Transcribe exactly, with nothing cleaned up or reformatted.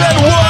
and one.